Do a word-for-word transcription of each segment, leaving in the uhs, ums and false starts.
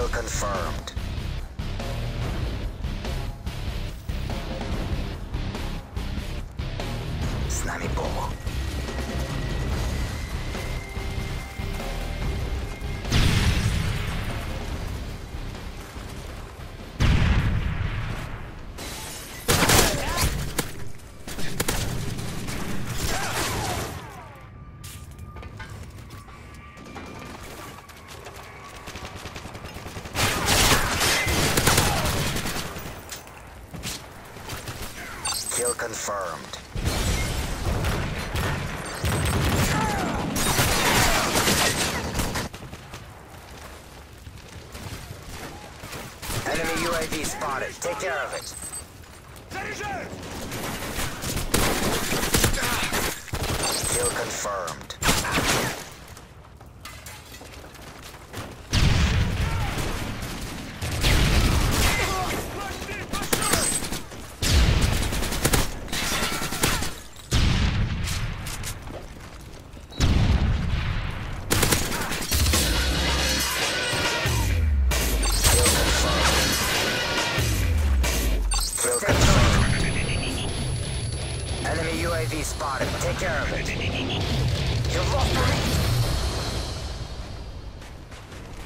Kill confirmed. С нами Бог. Kill confirmed. Enemy U A V spotted. Take care of it. Kill confirmed.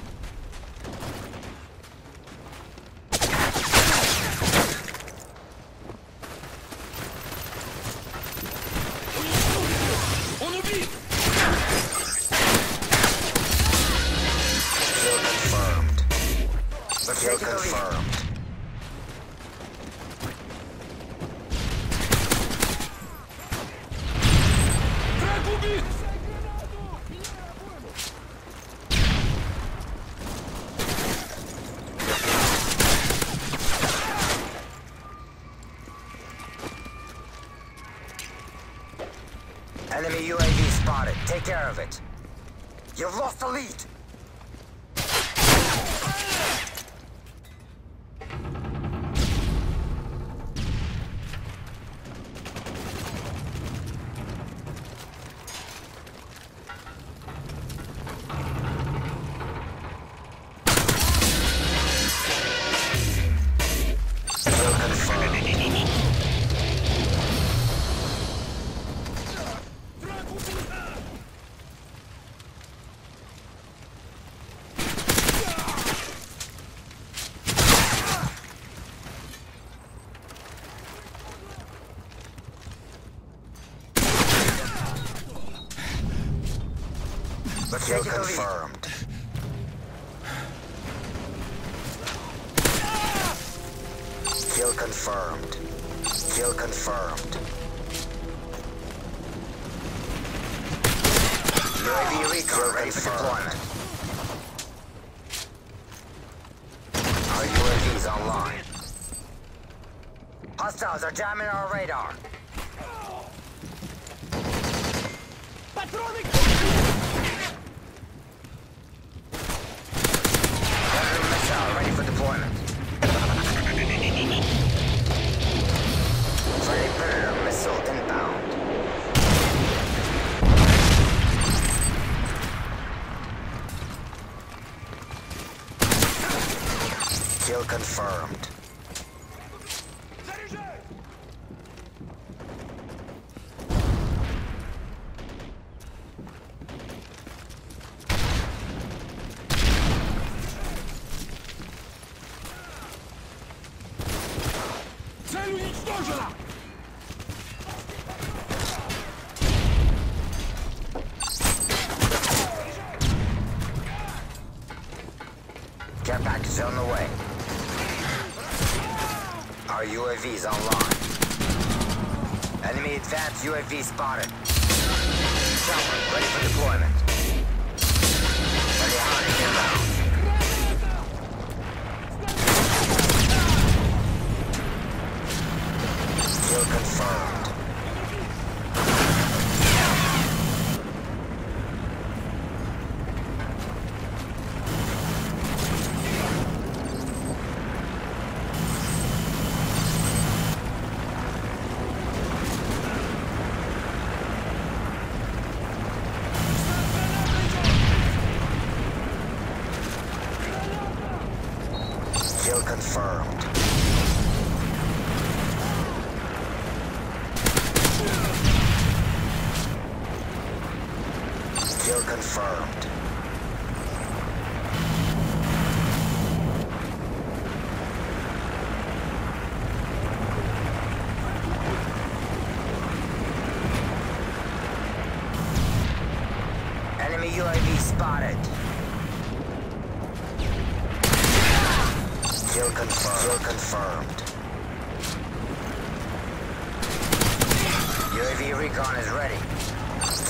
Enemy U A V spotted. Take care of it. You lost me. On oublie. Kill confirmed. Kill confirmed. Enemy U A V spotted. Take care of it. You've lost the lead. Kill confirmed. Kill confirmed. Kill confirmed. U A V recon ready for deployment. Our U A Vs online. Hostiles are jamming our radar. Ready for deployment. Friendly Predator missile inbound. Kill confirmed. Care package on the way. Our U A Vs online. Enemy advanced U A V spotted. Chopper ready for deployment. Ready hard inbound. Kill confirmed. Yeah. Failure confirmed. Enemy U A V spotted. Kill confirmed. Kill confirmed. U A V recon is ready.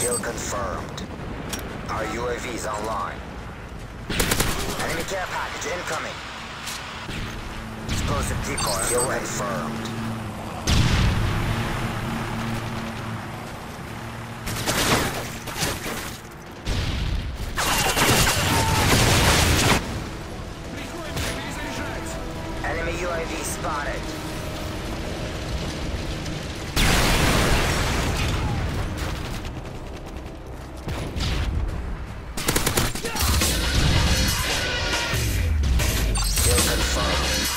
Kill confirmed. Our U A V is online. Enemy care package incoming. Explosive decoy. Kill confirmed. Enemy U A V spotted. Kill confirmed.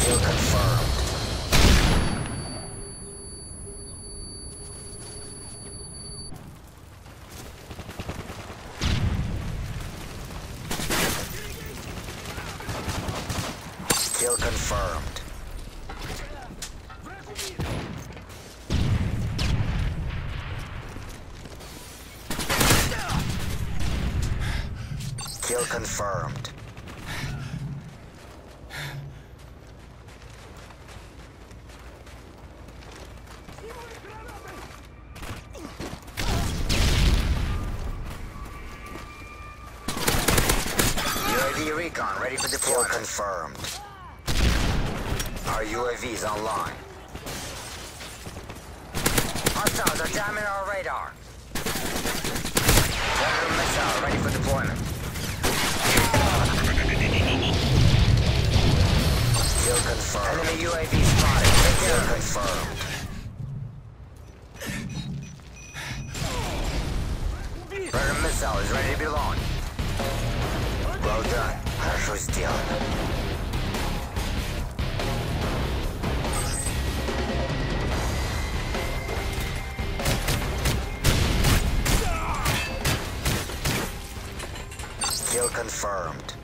Kill confirmed. U A V recon ready for deployment. Kill confirmed. Our U A V is online. Hostiles are jamming our radar. Predator missile ready for deployment. Kill confirmed. Enemy U A V spotted. Kill confirmed. Predator missile is ready to be launched. Well done. Хорошо сделано. Confirmed.